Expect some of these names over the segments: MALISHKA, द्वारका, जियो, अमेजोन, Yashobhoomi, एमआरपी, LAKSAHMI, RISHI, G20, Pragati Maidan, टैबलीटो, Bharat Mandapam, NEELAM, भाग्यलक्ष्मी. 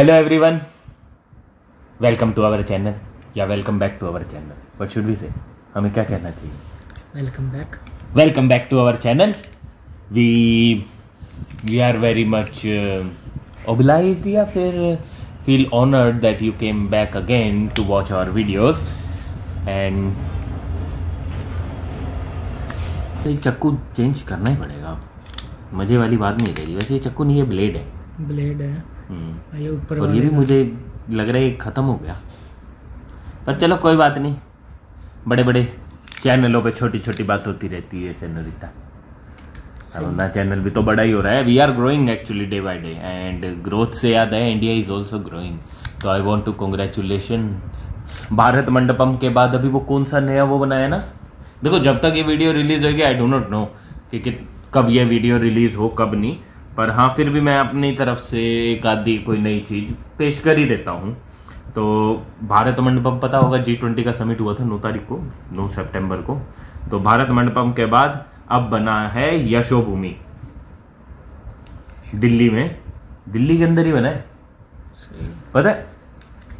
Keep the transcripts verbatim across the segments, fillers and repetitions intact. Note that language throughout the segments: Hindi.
Hello everyone, welcome to our channel या welcome back to our channel. What should we say, हमें क्या कहना चाहिए? Welcome back. Welcome back to our channel. We we are very much obliged या फिर feel honoured that you came back again to watch our videos. And चक्कू चेंज करना ही पड़ेगा, मजे वाली बात नहीं रहेगी। वैसे ये चक्कू नहीं, ये ब्लेड है। ब्लेड है ये ऊपर, और ये भी मुझे लग रहा है ख़त्म हो गया, पर चलो कोई बात नहीं। बड़े बड़े चैनलों पे छोटी छोटी बात होती रहती है सेनोरिटा। अपना चैनल भी तो बड़ा ही हो रहा है। We are growing actually day by day, and growth से याद है इंडिया इज ऑल्सो ग्रोइंग। तो I want to congratulation. Bharat Mandapam के बाद अभी वो कौन सा नया वो बनाया ना, देखो जब तक ये वीडियो रिलीज होगी आई डो नॉट नो कि कब ये वीडियो रिलीज हो कब नहीं, पर हाँ फिर भी मैं अपनी तरफ से एक आधी कोई नई चीज़ पेश कर ही देता हूँ। तो भारत मंडपम पता होगा, जी ट्वेंटी का समिट हुआ था नौ तारीख को, नौ सितंबर को। तो भारत मंडपम के बाद अब बना है यशोभूमि, दिल्ली में, दिल्ली के अंदर ही बना है। पता है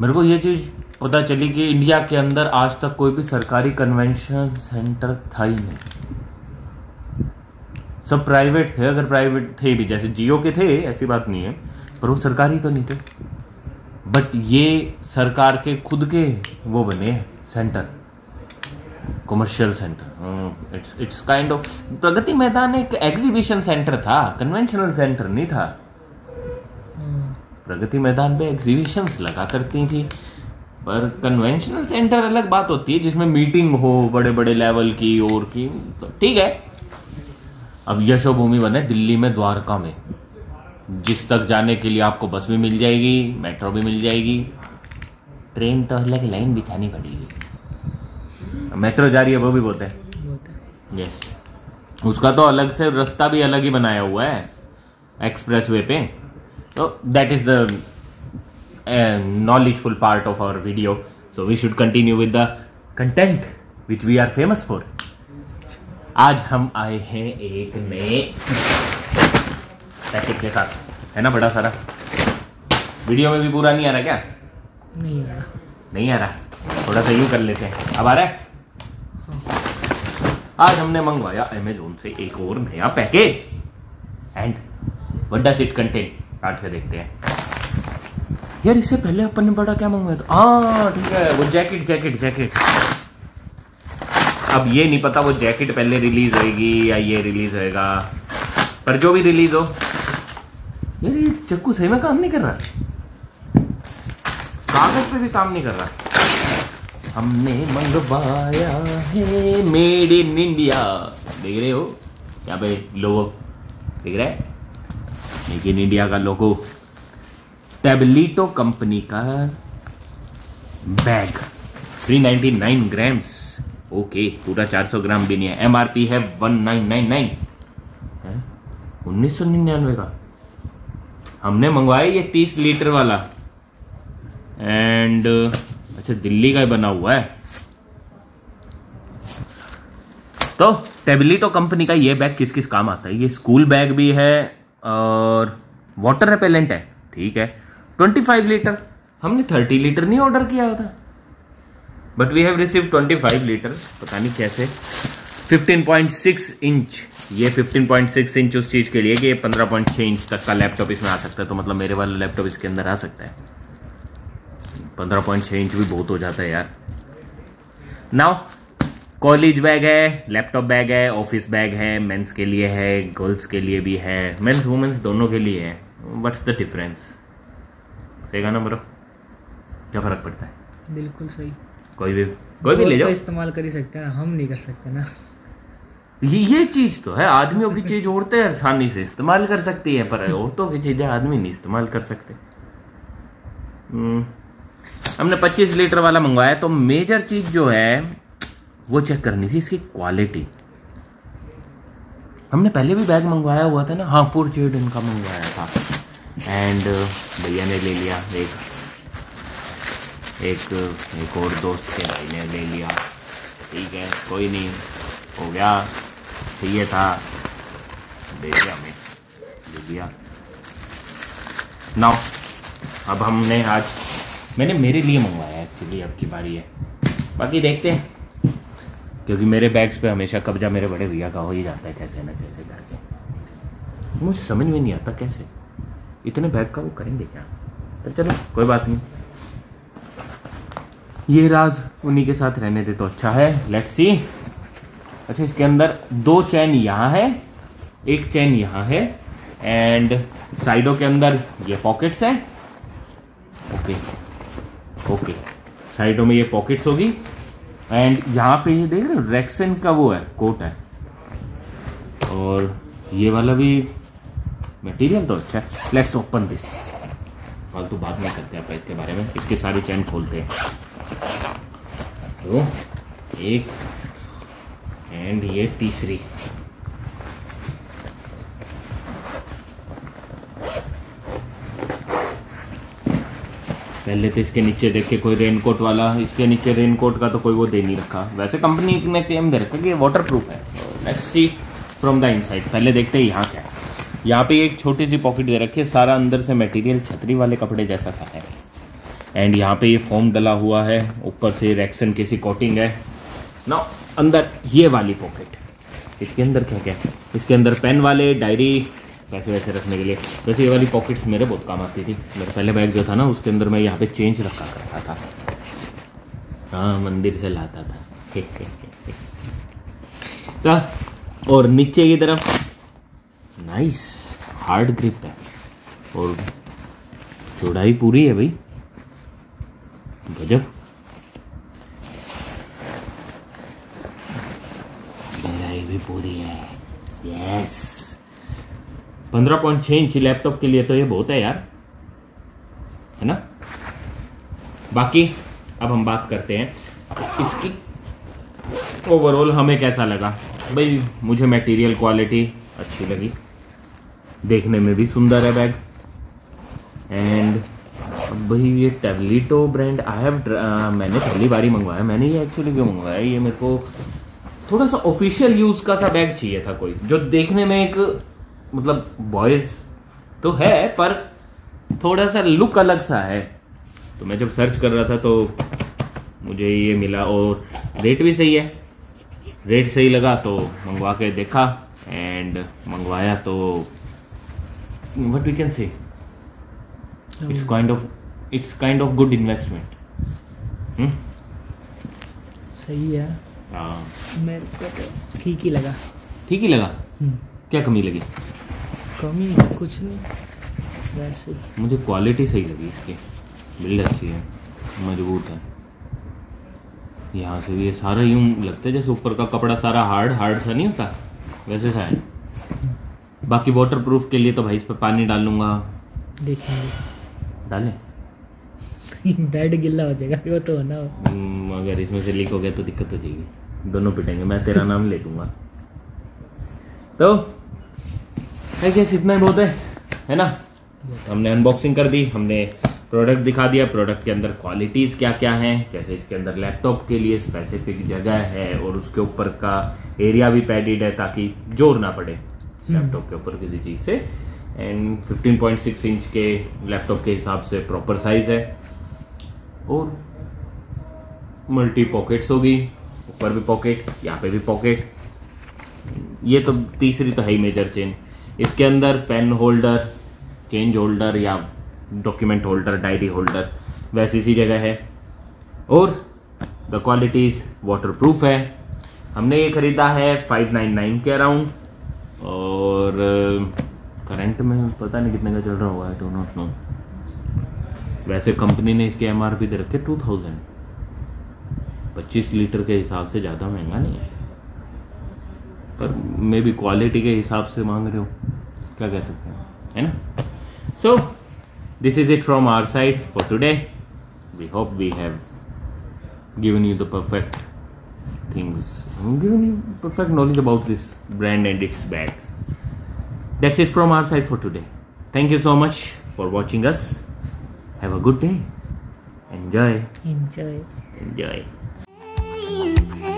मेरे को ये चीज़ पता चली कि इंडिया के अंदर आज तक कोई भी सरकारी कन्वेंशन सेंटर था ही नहीं, सब प्राइवेट थे। अगर प्राइवेट थे भी, जैसे जियो के थे, ऐसी बात नहीं है, पर वो सरकारी तो नहीं थे। बट ये सरकार के खुद के वो बने centre, commercial centre. It's it's kind of Pragati Maidan एक एग्जीबिशन सेंटर था, कन्वेंशनल सेंटर नहीं था। प्रगति मैदान पे एग्जीबिशंस लगा करती थी, पर कन्वेंशनल सेंटर अलग बात होती है जिसमें मीटिंग हो बड़े बड़े लेवल की और की, तो ठीक है। अब यशोभूमि बने दिल्ली में, द्वारका में, जिस तक जाने के लिए आपको बस भी मिल जाएगी, मेट्रो भी मिल जाएगी, ट्रेन तो अलग लाइन बिछानी पड़ेगी। मेट्रो जा रही है वो भी बहुत है, यस, उसका तो अलग से रास्ता भी अलग ही बनाया हुआ है एक्सप्रेस वे पे। तो that is the knowledgeful part of our video. So we should continue with the content which we are famous for. आज हम आए हैं एक नए पैकेट के साथ, है ना, बड़ा सारा। वीडियो में भी पूरा नहीं आ रहा क्या? नहीं आ रहा, नहीं आ रहा, थोड़ा सा यूँ कर लेते हैं। अब आ रहा है। आज हमने मंगवाया अमेजोन से एक और नया package, and what does it contain, काट के देखते हैं। यार इससे पहले अपन ने बड़ा क्या मंगवाया था? हाँ ठीक है, वो जैकेट जैकेट जैकेट अब ये नहीं पता वो जैकेट पहले रिलीज होएगी या ये रिलीज होएगा, पर जो भी रिलीज हो। यार ये चक्कू सही में काम नहीं कर रहा, कागज पे भी काम नहीं कर रहा। हमने मंगवाया है मेड इन इंडिया, देख रहे हो यहाँ पे लोगो देख रहे हैं, मेड इन इंडिया का लोगो। टैबलीटो कंपनी का बैग, तीन सौ निन्यानवे ग्राम्स। ओके okay, पूरा चार सौ ग्राम भी नहीं है। एमआरपी है उन्नीस सौ निन्यानवे, है उन्नीस सौ निन्यानवे का। हमने मंगवाया ये तीस लीटर वाला, एंड अच्छा दिल्ली का ही बना हुआ है। तो टैबलीटो कंपनी का ये बैग किस किस काम आता है? ये स्कूल बैग भी है और वाटर रिपेलेंट है, ठीक है। पच्चीस लीटर, हमने तीस लीटर नहीं ऑर्डर किया होता, बट वी हैव रिसीव पच्चीस लीटर, पता नहीं कैसे। पंद्रह पॉइंट सिक्स इंच, ये पंद्रह पॉइंट सिक्स इंच उस चीज़ के लिए कि पंद्रह पॉइंट छह इंच तक का लैपटॉप इसमें आ सकता है। तो मतलब मेरे वाला लैपटॉप इसके अंदर आ सकता है। पंद्रह पॉइंट छह इंच भी बहुत हो जाता है यार। नाउ कॉलेज बैग है, लैपटॉप बैग है, ऑफिस बैग है, मेंस के लिए है, गर्ल्स के लिए भी है, मेंस वुमेंस दोनों के लिए है। What's the difference? सही गाना ब्रो, क्या फ़र्क पड़ता है? बिल्कुल सही, कोई भी कोई भी ले जाओ, तो इस्तेमाल कर ही सकते हैं ना, हम नहीं कर सकते ना। ये ये चीज़ तो है, आदमियों की चीज़ औरतें आसानी से इस्तेमाल कर सकती है, पर औरतों की चीज़ें आदमी नहीं इस्तेमाल कर सकते। हमने पच्चीस लीटर वाला मंगवाया, तो मेजर चीज़ जो है वो चेक करनी थी, इसकी क्वालिटी। हमने पहले भी बैग मंगवाया हुआ था ना, हाँ फोर जेड इनका मंगवाया था, एंड भैया ने ले लिया एक एक एक और दोस्त के भाई ने ले लिया, ठीक है कोई नहीं, हो गया। चाहिए था दे दिया, हमें दे दिया। नाउ अब हमने आज मैंने मेरे लिए मंगवाया एक्चुअली, अब की बारी है, बाकी देखते हैं क्योंकि मेरे बैग्स पे हमेशा कब्जा मेरे बड़े भैया का हो ही जाता है कैसे ना कैसे करके। मुझे समझ में नहीं आता कैसे इतने बैग का वो करेंगे क्या, तो चलो कोई बात नहीं, ये राज उन्हीं के साथ रहने दे तो अच्छा है। Let's see. अच्छा, इसके अंदर दो चैन यहाँ है, एक चैन यहाँ है, एंड साइडों के अंदर ये पॉकेट्स हैं। ओके ओके, साइडों में ये पॉकेट्स होगी, एंड यहाँ पे ये देख रहे हो रेक्सन का वो है, कोट है, और ये वाला भी मटेरियल तो अच्छा है। Let's open this. फालतू बात नहीं करते आप इसके बारे में, इसके सारे चैन खोलते हैं। तो एक एंड ये तीसरी, पहले तो इसके नीचे देख के कोई रेनकोट वाला, इसके नीचे रेनकोट का तो कोई वो दे नहीं रखा, वैसे कंपनी ने क्लेम दे रखा कि ये वाटर प्रूफ है। Let's see from the inside. पहले देखते हैं यहाँ क्या है। यहाँ पे एक छोटी सी पॉकेट दे रखी है, सारा अंदर से मटेरियल छतरी वाले कपड़े जैसा सा है, एंड यहाँ पे ये फोम डला हुआ है, ऊपर से रेक्सन की सी कोटिंग है ना। अंदर ये वाली पॉकेट, इसके अंदर क्या क्या है? इसके अंदर पेन वाले, डायरी, पैसे वैसे रखने के लिए। वैसे ये वाली पॉकेट्स मेरे बहुत काम आती थी, मेरा पहले बैग जो था ना उसके अंदर मैं यहाँ पे चेंज रखा करता था, हाँ मंदिर से लाता था। हे, हे, हे, हे। तो और नीचे की तरफ नाइस हार्ड ग्रिप है और चौड़ाई पूरी है भाई, गजब। गहराई भी पूरी है, यस। पंद्रह पॉइंट छह इंच लैपटॉप के लिए तो ये बहुत है यार, है ना। बाकी अब हम बात करते हैं इसकी ओवरऑल हमें कैसा लगा। भाई मुझे मटेरियल क्वालिटी अच्छी लगी, देखने में भी सुंदर है बैग। एंड भाई ये टैबलिटो ब्रांड आई हैव, मैंने पहली बार ही मंगवाया। मैंने ये एक्चुअली क्यों मंगवाया, ये मेरे को थोड़ा सा ऑफिशियल यूज़ का सा बैग चाहिए था, कोई जो देखने में एक मतलब बॉयज़ तो है पर थोड़ा सा लुक अलग सा है। तो मैं जब सर्च कर रहा था तो मुझे ये मिला और रेट भी सही है, रेट सही लगा तो मंगवा के देखा एंड मंगवाया। तो what we can say, it's kind of it's kind of good investment. सही है, मेरे को तो ठीक ही लगा। ठीक ही लगा? क्या कमी लगी? कमी कुछ नहीं, वैसे मुझे क्वालिटी सही लगी इसकी, बिल्ड अच्छी है, मजबूत है। यहाँ से भी ये सारा यूँ लगता है जैसे ऊपर का कपड़ा सारा हार्ड हार्ड सा नहीं होता, वैसे सा है। बाकी वाटर प्रूफ के लिए तो भाई इस पर पानी डाल लूँगा, देखेंगे डालें बेड गिला हो जाएगा वो तो होना हो, अगर इसमें से लीक हो गया तो दिक्कत हो जाएगी, दोनों पिटेंगे, मैं तेरा नाम ले लूँगा। तो आई गेस इतना ही बहुत है, है ना। हमने अनबॉक्सिंग कर दी, हमने प्रोडक्ट दिखा दिया, प्रोडक्ट के अंदर क्वालिटीज़ क्या क्या हैं, जैसे इसके अंदर लैपटॉप के लिए स्पेसिफिक जगह है और उसके ऊपर का एरिया भी पैडिड है ताकि जोर ना पड़े लैपटॉप के ऊपर किसी चीज़ से, एंड पंद्रह पॉइंट छह इंच के लैपटॉप के हिसाब से प्रॉपर साइज़ है, और मल्टी पॉकेट्स होगी, ऊपर भी पॉकेट, यहाँ पे भी पॉकेट। ये तो तीसरी तो है ही मेजर चेन। इसके अंदर पेन होल्डर, चेंज होल्डर या डॉक्यूमेंट होल्डर, डायरी होल्डर, वैसी सी जगह है, और द क्वालिटीज़ वाटर प्रूफ है। हमने ये ख़रीदा है पाँच सौ निन्यानवे के अराउंड, और करंट में पता नहीं कितने का चल रहा हुआ है, डो नॉट नो। वैसे कंपनी ने इसके एमआरपी दे रखे टू थाउजेंड, पच्चीस लीटर के हिसाब से ज़्यादा महंगा नहीं है, पर मे बी क्वालिटी के हिसाब से मांग रहे हो, क्या कह सकते हैं, है ना। So this is it from our side for today, we hope we have given you the perfect things, given you perfect knowledge about this brand and its bags. That's it from our side for today. Thank you so much for watching us. Have a good day. Enjoy. Enjoy. Enjoy.